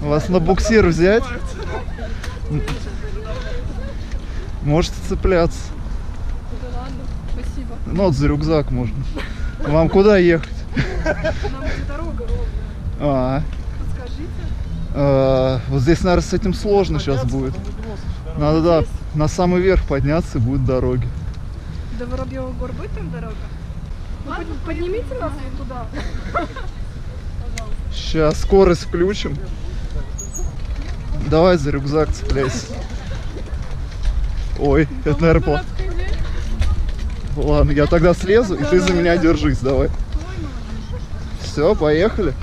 Вас на буксир взять? Можете цепляться. Да ладно, спасибо. Ну вот за рюкзак можно. Вам куда ехать? Нам где дорога ровная. Подскажите. Вот здесь, наверное, с этим сложно сейчас будет. Надо, да, на самый верх подняться, и будут дороги. До Воробьевых гор будет там дорога? Поднимите нас туда. Сейчас скорость включим. Давай за рюкзак цепляйся. Ой, это наверное. Ладно, я тогда слезу, и ты за меня держись, давай. Все, поехали.